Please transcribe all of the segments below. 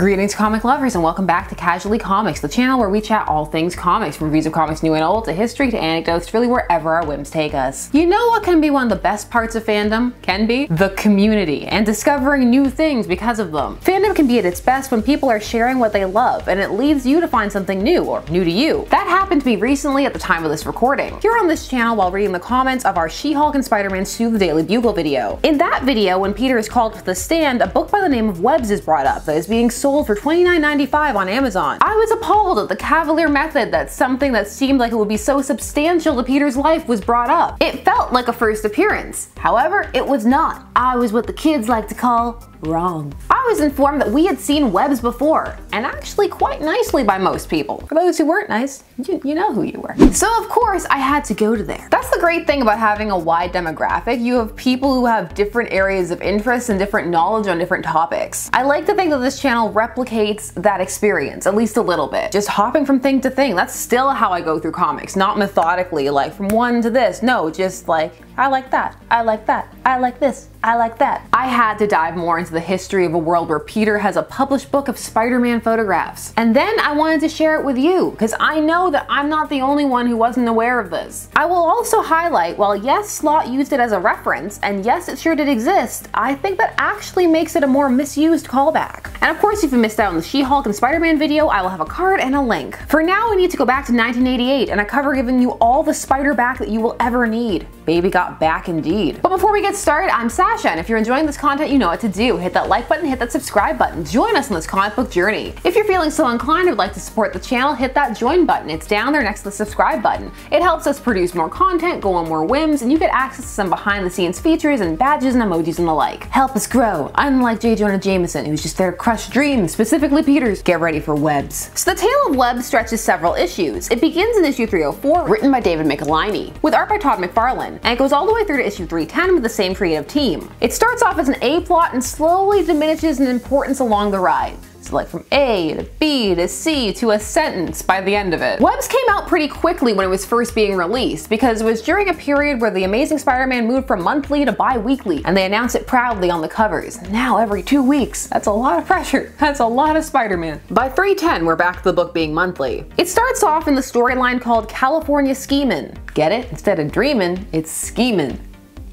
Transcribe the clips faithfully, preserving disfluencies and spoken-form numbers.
Greetings, comic lovers, and welcome back to Casually Comics, the channel where we chat all things comics, from reviews of comics new and old to history to anecdotes to really wherever our whims take us. You know what can be one of the best parts of fandom? Can be the community and discovering new things because of them. Fandom can be at its best when people are sharing what they love, and it leads you to find something new or new to you. That happened to me recently at the time of this recording, here on this channel while reading the comments of our She-Hulk and Spider-Man Sue the Daily Bugle video. In that video, when Peter is called to the stand, a book by the name of Webs is brought up that is being sold for twenty-nine ninety-five on Amazon. I was appalled at the cavalier method that something that seemed like it would be so substantial to Peter's life was brought up. It felt like a first appearance. However, it was not. I was what the kids like to call wrong. I was informed that we had seen Webs before, and actually quite nicely by most people. For those who weren't nice, you, you know who you were. So of course I had to go to there. That's the great thing about having a wide demographic. You have people who have different areas of interest and different knowledge on different topics. I like to think that this channel replicates that experience, at least a little bit. Just hopping from thing to thing, that's still how I go through comics. Not methodically, like from one to this. No, just like, I like that, I like that, I like this, I like that. I had to dive more into the history of a world where Peter has a published book of Spider-Man photographs. And then I wanted to share it with you, because I know that I'm not the only one who wasn't aware of this. I will also highlight, while yes, Slott used it as a reference, and yes, it sure did exist, I think that actually makes it a more misused callback. And of course, if you missed out on the She-Hulk and Spider-Man video, I will have a card and a link. For now, we need to go back to nineteen eighty-eight and a cover giving you all the spider back that you will ever need. Baby got back indeed. But before we get started, I'm Sasha, and if you're enjoying this content, you know what to do. Hit that like button, hit that subscribe button. Join us on this comic book journey. If you're feeling so inclined and would like to support the channel, hit that join button. It's down there next to the subscribe button. It helps us produce more content, go on more whims, and you get access to some behind the scenes features and badges and emojis and the like. Help us grow, unlike J. Jonah Jameson, who's just there to crush dreams, specifically Peter's. Get ready for Webs. So the tale of Webs stretches several issues. It begins in issue three oh four, written by David Michelinie, with art by Todd McFarlane, and it goes all the way through to issue three ten with the same creative team. It starts off as an A plot and slowly diminishes in importance along the ride. So like from A to B to C to a sentence by the end of it. Webs came out pretty quickly when it was first being released, because it was during a period where the Amazing Spider-Man moved from monthly to bi-weekly, and they announced it proudly on the covers. Now every two weeks. That's a lot of pressure. That's a lot of Spider-Man. By three ten, we're back to the book being monthly. It starts off in the storyline called California Schemin'. Get it? Instead of dreamin', it's schemin'.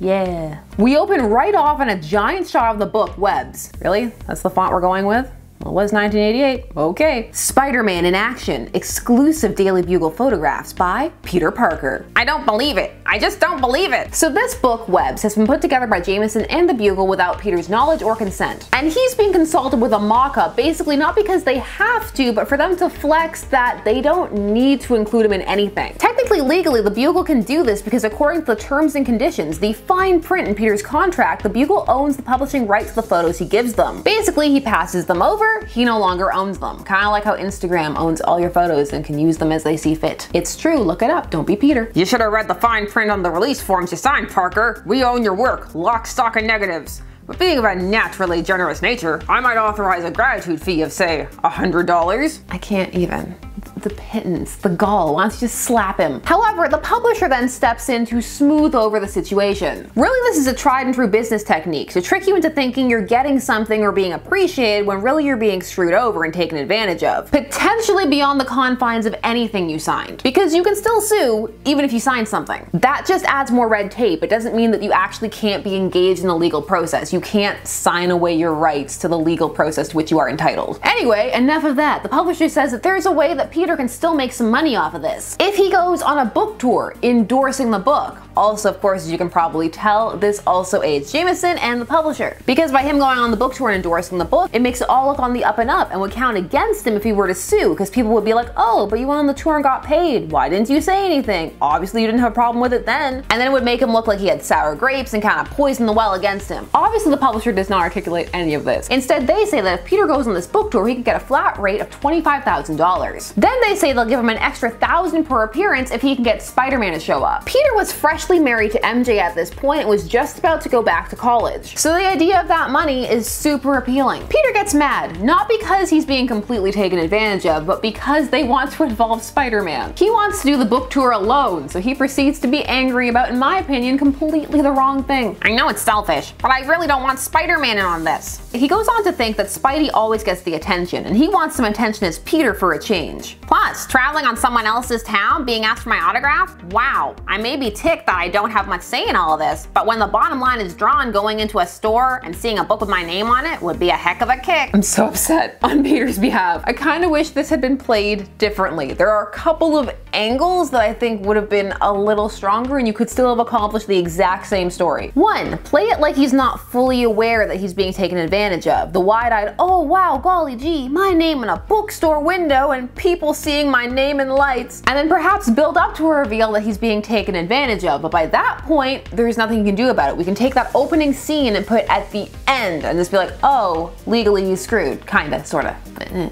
Yeah. We open right off on a giant shot of the book Webs. Really? That's the font we're going with? Well, it was nineteen eighty-eight. Okay. Spider-Man in Action. Exclusive Daily Bugle photographs by Peter Parker. I don't believe it. I just don't believe it. So this book, Webs, has been put together by Jameson and the Bugle without Peter's knowledge or consent. And he's being consulted with a mock-up, basically not because they have to, but for them to flex that they don't need to include him in anything. Technically, legally, the Bugle can do this because according to the terms and conditions, the fine print in Peter's contract, the Bugle owns the publishing rights to the photos he gives them. Basically, he passes them over. He no longer owns them. Kind of like how Instagram owns all your photos and can use them as they see fit. It's true, look it up, don't be Peter. You should have read the fine print on the release forms you signed, Parker. We own your work, lock, stock, and negatives. But being of a naturally generous nature, I might authorize a gratitude fee of, say, one hundred dollars. I can't even. The pittance, the gall, why don't you just slap him? However, the publisher then steps in to smooth over the situation. Really, this is a tried and true business technique to trick you into thinking you're getting something or being appreciated when really you're being screwed over and taken advantage of, potentially beyond the confines of anything you signed. Because you can still sue even if you sign something. That just adds more red tape. It doesn't mean that you actually can't be engaged in a legal process. You can't sign away your rights to the legal process to which you are entitled. Anyway, enough of that. The publisher says that there's a way that Peter can still make some money off of this if he goes on a book tour endorsing the book. Also, of course, as you can probably tell, this also aids Jameson and the publisher, because by him going on the book tour and endorsing the book, it makes it all look on the up and up and would count against him if he were to sue, because people would be like, oh, but you went on the tour and got paid. Why didn't you say anything? Obviously you didn't have a problem with it then. And then it would make him look like he had sour grapes and kind of poison the well against him. Obviously the publisher does not articulate any of this. Instead, they say that if Peter goes on this book tour, he could get a flat rate of twenty-five thousand dollars. Then they say they'll give him an extra thousand per appearance if he can get Spider-Man to show up. Peter was fresh actually married to M J at this point and was just about to go back to college. So the idea of that money is super appealing. Peter gets mad, not because he's being completely taken advantage of, but because they want to involve Spider-Man. He wants to do the book tour alone, so he proceeds to be angry about, in my opinion, completely the wrong thing. I know it's selfish, but I really don't want Spider-Man in on this. He goes on to think that Spidey always gets the attention, and he wants some attention as Peter for a change. Plus, traveling on someone else's town, being asked for my autograph? Wow, I may be ticked that I don't have much say in all of this, but when the bottom line is drawn, going into a store and seeing a book with my name on it would be a heck of a kick. I'm so upset on Peter's behalf. I kind of wish this had been played differently. There are a couple of angles that I think would have been a little stronger and you could still have accomplished the exact same story. One, play it like he's not fully aware that he's being taken advantage of. The wide-eyed, oh wow, golly gee, my name in a bookstore window and people seeing my name in lights, and then perhaps build up to a reveal that he's being taken advantage of, but by that point, there's nothing you can do about it. We can take that opening scene and put it at the end and just be like, oh, legally he's screwed, kinda, sorta.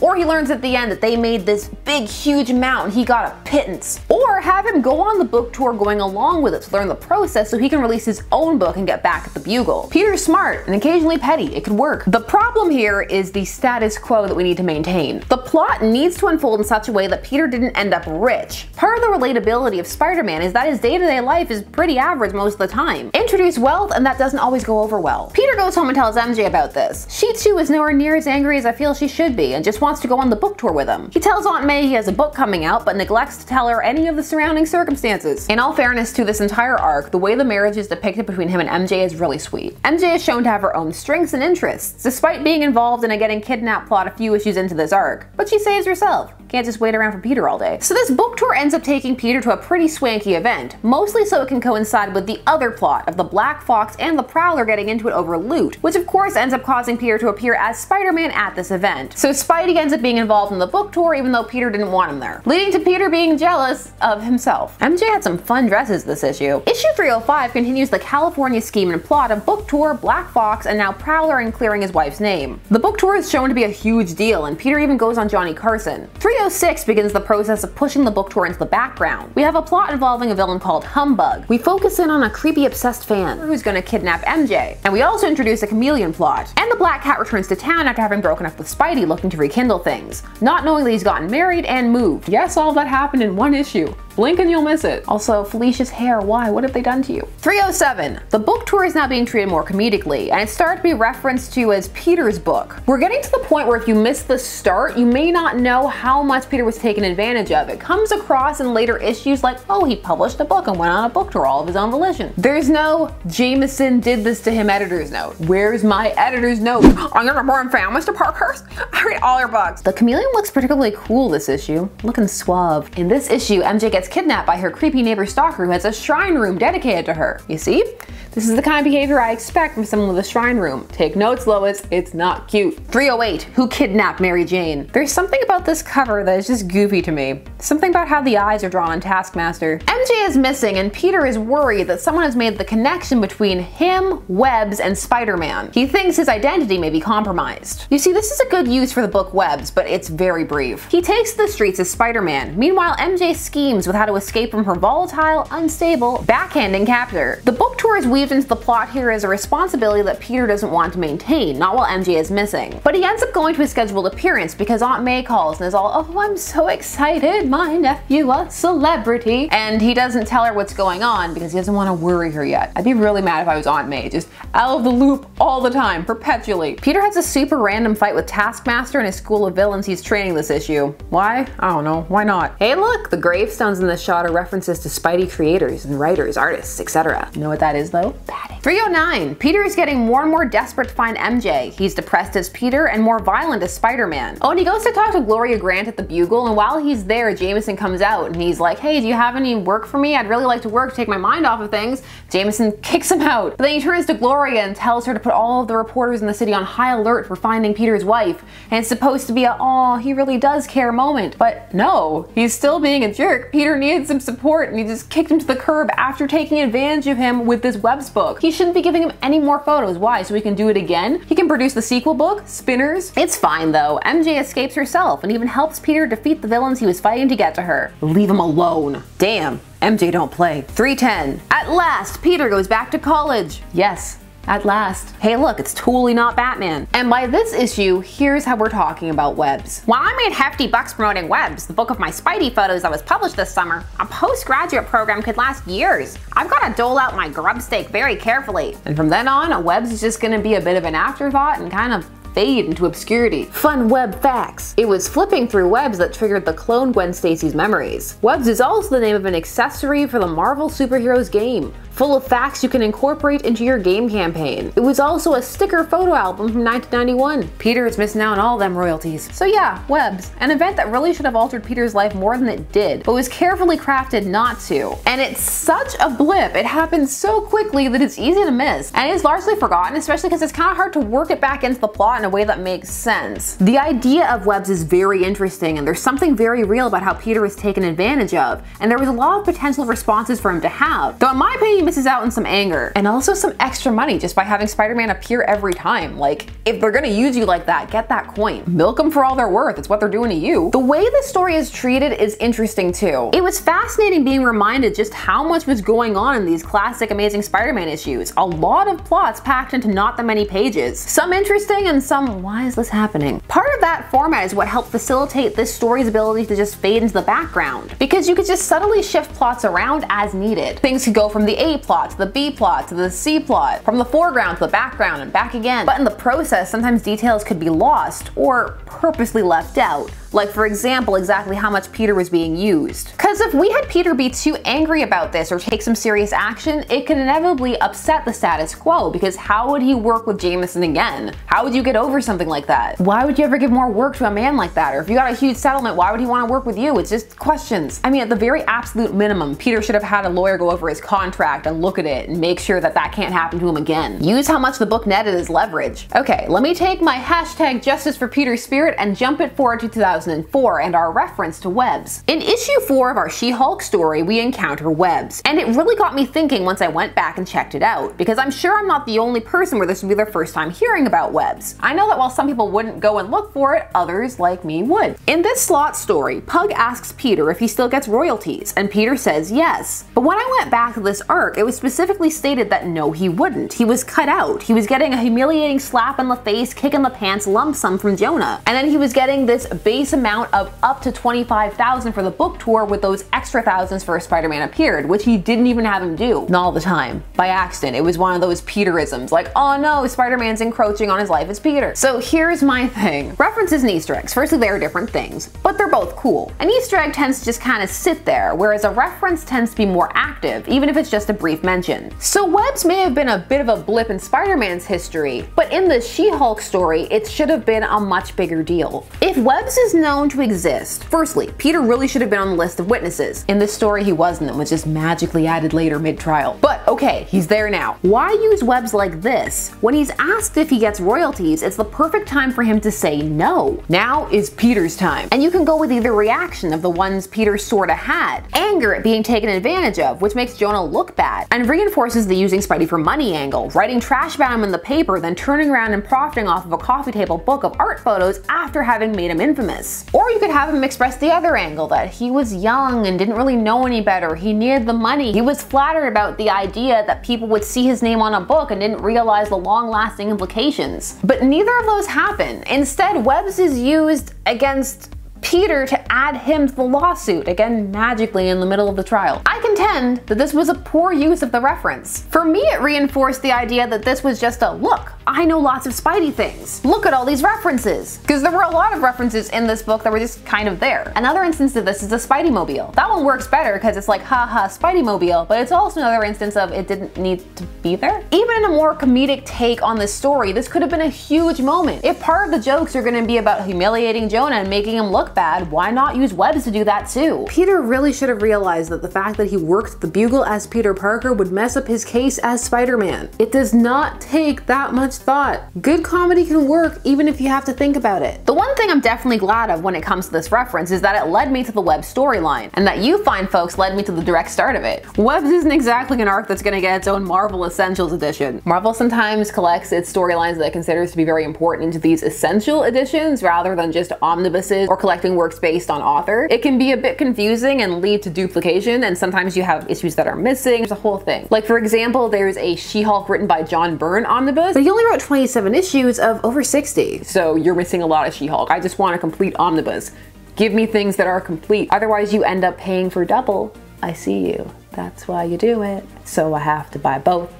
Or he learns at the end that they made this big, huge amount and he got a pittance. Or have him go on the book tour going along with it to learn the process so he can release his own book and get back at the Bugle. Peter's smart and occasionally petty, it could work. The problem here is the status quo that we need to maintain. The plot needs to unfold in such a way that Peter didn't end up rich. Part of the relatability of Spider-Man is that his day-to-day life is pretty average most of the time. Introduce wealth and that doesn't always go over well. Peter goes home and tells M J about this. She too is nowhere near as angry as I feel she should be and just wants to go on the book tour with him. He tells Aunt May he has a book coming out but neglects to tell her any of the surrounding circumstances. In all fairness to this entire arc, the way the marriage is depicted between him and M J is really sweet. M J is shown to have her own strengths and interests, despite being involved in a getting kidnapped plot a few issues into this arc, but she saves herself. Can't just wait around for Peter all day. So this book tour ends up taking Peter to a pretty swanky event, mostly so it can coincide with the other plot of the Black Fox and the Prowler getting into it over loot, which of course ends up causing Peter to appear as Spider-Man at this event. So Spidey ends up being involved in the book tour even though Peter didn't want him there, leading to Peter being jealous of himself. M J had some fun dresses this issue. Issue three oh five continues the California Schemin' plot of book tour, Black Fox, and now Prowler and clearing his wife's name. The book tour is shown to be a huge deal and Peter even goes on Johnny Carson. three oh six begins the process of pushing the book tour into the background. We have a plot involving a villain called Humbug. We focus in on a creepy obsessed fan who's gonna kidnap M J. And we also introduce a Chameleon plot. And the Black Cat returns to town after having broken up with Spidey looking to rekindle things, not knowing that he's gotten married and moved. Yes, all that happened in one issue. Blink and you'll miss it. Also, Felicia's hair, why? What have they done to you? three oh seven. The book tour is now being treated more comedically, and it started to be referenced to as Peter's book. We're getting to the point where if you miss the start, you may not know how much Peter was taken advantage of. It comes across in later issues like, oh, he published a book and went on a book tour all of his own volition. There's no Jameson did this to him editor's note. Where's my editor's note? I'm gonna burn down Mister Parker's. I read all your books. The Chameleon looks particularly cool this issue, looking suave. In this issue, M J gets kidnapped by her creepy neighbor stalker who has a shrine room dedicated to her. You see? This is the kind of behavior I expect from someone with a shrine room. Take notes, Lois, it's not cute. three oh eight, who kidnapped Mary Jane? There's something about this cover that is just goofy to me. Something about how the eyes are drawn on Taskmaster. M J is missing and Peter is worried that someone has made the connection between him, Webs, and Spider-Man. He thinks his identity may be compromised. You see, this is a good use for the book Webs, but it's very brief. He takes to the streets as Spider-Man. Meanwhile, M J schemes with how to escape from her volatile, unstable, backhanding captor. The book tour is weaved into the plot here as a responsibility that Peter doesn't want to maintain, not while M J is missing. But he ends up going to his scheduled appearance because Aunt May calls and is all, oh, I'm so excited, my nephew, a celebrity. And he doesn't tell her what's going on because he doesn't want to worry her yet. I'd be really mad if I was Aunt May, just out of the loop all the time, perpetually. Peter has a super random fight with Taskmaster and his school of villains he's training this issue. Why? I don't know. Why not? Hey, look, the gravestones in this shot are references to Spidey creators and writers, artists, et cetera. You know what that is though? Padding. three oh nine. Peter is getting more and more desperate to find M J. He's depressed as Peter and more violent as Spider-Man. Oh, and he goes to talk to Gloria Grant at the Bugle, and while he's there, Jameson comes out and he's like, hey, do you have any work for me? I'd really like to work to take my mind off of things. Jameson kicks him out. But then he turns to Gloria and tells her to put all of the reporters in the city on high alert for finding Peter's wife. And it's supposed to be a, oh, he really does care moment. But no, he's still being a jerk. Peter needs some support and he just kicked him to the curb after taking advantage of him with this Webs book. He shouldn't be giving him any more photos. Why? So he can do it again? He can produce the sequel book, Spinners. It's fine though. M J escapes herself and even helps Peter defeat the villains he was fighting to get to her. Leave him alone. Damn. M J don't play. three ten. At last, Peter goes back to college. Yes. At last. Hey look, it's totally not Batman. And by this issue, here's how we're talking about Webs. While I made hefty bucks promoting Webs, the book of my Spidey photos that was published this summer, a postgraduate program could last years. I've got to dole out my grub stake very carefully. And from then on, Webs is just going to be a bit of an afterthought and kind of fade into obscurity. Fun web facts. It was flipping through Webs that triggered the clone Gwen Stacy's memories. Webs is also the name of an accessory for the Marvel superheroes game, full of facts you can incorporate into your game campaign. It was also a sticker photo album from nineteen ninety-one. Peter is missing out on all them royalties. So yeah, Webs, an event that really should have altered Peter's life more than it did, but was carefully crafted not to. And it's such a blip, it happens so quickly that it's easy to miss, and it's largely forgotten, especially because it's kind of hard to work it back into the plot in a way that makes sense. The idea of Webs is very interesting, and there's something very real about how Peter was taken advantage of, and there was a lot of potential responses for him to have, though in my opinion he misses out on some anger, and also some extra money just by having Spider-Man appear every time. Like, if they're gonna use you like that, get that coin. Milk them for all they're worth, it's what they're doing to you. The way this story is treated is interesting too. It was fascinating being reminded just how much was going on in these classic Amazing Spider-Man issues. A lot of plots packed into not that many pages. Some interesting and some, why is this happening? Part of that format is what helped facilitate this story's ability to just fade into the background, because you could just subtly shift plots around as needed. Things could go from the A plot to the B plot to the C plot, from the foreground to the background and back again. But in the process, sometimes details could be lost or purposely left out. Like, for example, exactly how much Peter was being used. Because if we had Peter be too angry about this or take some serious action, it could inevitably upset the status quo, because how would he work with Jameson again? How would you get over something like that? Why would you ever give more work to a man like that? Or if you got a huge settlement, why would he want to work with you? It's just questions. I mean, at the very absolute minimum, Peter should have had a lawyer go over his contract and look at it and make sure that that can't happen to him again. Use how much the book netted as leverage. Okay, let me take my hashtag justice for Peter spirit and jump it forward to two thousand four and our reference to Webs. In issue four of our She-Hulk story, we encounter Webs, and it really got me thinking once I went back and checked it out, because I'm sure I'm not the only person where this would be their first time hearing about Webs. I know that while some people wouldn't go and look for it, others, like me, would. In this slot story, Pug asks Peter if he still gets royalties, and Peter says yes. But when I went back to this arc, it was specifically stated that no, he wouldn't. He was cut out. He was getting a humiliating slap in the face, kick in the pants lump sum from Jonah. And then he was getting this base amount of up to twenty-five thousand dollars for the book tour, with those extra thousands for Spider-Man appeared, which he didn't even have him do. Not all the time. By accident. It was one of those Peterisms, like, oh no, Spider-Man's encroaching on his life as Peter. So here's my thing. References and Easter eggs. Firstly, they are different things, but they're both cool. An Easter egg tends to just kind of sit there, whereas a reference tends to be more active, even if it's just a brief mention. So Webs may have been a bit of a blip in Spider-Man's history, but in the She-Hulk story, it should have been a much bigger deal. If Webs is known to exist, firstly, Peter really should have been on the list of witnesses. In this story he wasn't, and was just magically added later mid-trial. But okay, he's there now. Why use Webs like this? When he's asked if he gets royalties, it's the perfect time for him to say no. Now is Peter's time. And you can go with either reaction of the ones Peter sorta had. Anger at being taken advantage of, which makes Jonah look bad, and reinforces the using Spidey for money angle, writing trash about him in the paper, then turning around and profiting off of a coffee table book of art photos after having made him infamous. Or you could have him express the other angle, that he was young and didn't really know any better, he needed the money, he was flattered about the idea that people would see his name on a book and didn't realize the long-lasting implications. But neither of those happen. Instead, Webs is used against Peter to add him to the lawsuit, again magically in the middle of the trial. I contend that this was a poor use of the reference. For me, it reinforced the idea that this was just a, look, I know lots of Spidey things. Look at all these references. Because there were a lot of references in this book that were just kind of there. Another instance of this is the Spidey Mobile. That one works better because it's like, haha, Spidey Mobile, but it's also another instance of it didn't need to be there. Even in a more comedic take on this story, this could have been a huge moment. If part of the jokes are going to be about humiliating Jonah and making him look bad, why not use Webs to do that too? Peter really should have realized that the fact that he worked at the Bugle as Peter Parker would mess up his case as Spider-Man. It does not take that much thought. Good comedy can work even if you have to think about it. The one thing I'm definitely glad of when it comes to this reference is that it led me to the Webs storyline, and that you fine folks led me to the direct start of it. Webs isn't exactly an arc that's gonna get its own Marvel Essentials edition. Marvel sometimes collects its storylines that it considers to be very important into these essential editions rather than just omnibuses or collecting works based on author. It can be a bit confusing and lead to duplication, and sometimes you have issues that are missing. There's a whole thing. Like, for example, there's a She-Hulk written by John Byrne omnibus, but he only wrote twenty-seven issues of over sixty. So you're missing a lot of She-Hulk. I just want a complete omnibus. Give me things that are complete. Otherwise, you end up paying for double. I see you. That's why you do it. So I have to buy both.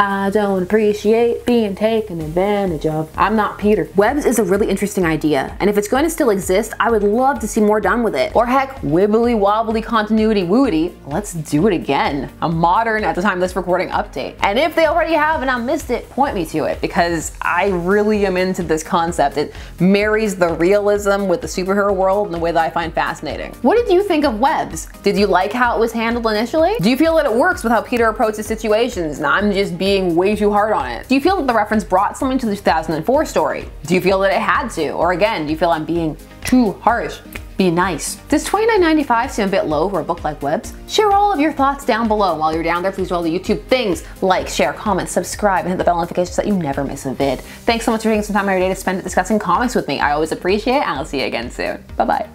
I don't appreciate being taken advantage of. I'm not Peter. Webs is a really interesting idea, and if it's going to still exist, I would love to see more done with it. Or heck, wibbly wobbly continuity woody, let's do it again. A modern, at the time of this recording, update. And if they already have and I missed it, point me to it, because I really am into this concept. It marries the realism with the superhero world in a way that I find fascinating. What did you think of Webs? Did you like how it was handled initially? Do you feel that it works with how Peter approaches situations, and I'm just being being way too hard on it? Do you feel that the reference brought something to the two thousand four story? Do you feel that it had to? Or again, do you feel I'm being too harsh? Be nice. Does twenty-nine ninety-five seem a bit low for a book like Webs? Share all of your thoughts down below. And while you're down there, please do all the YouTube things. Like, share, comment, subscribe, and hit the bell notification so that you never miss a vid. Thanks so much for taking some time out of your day to spend discussing comics with me. I always appreciate it, and I'll see you again soon. Bye-bye.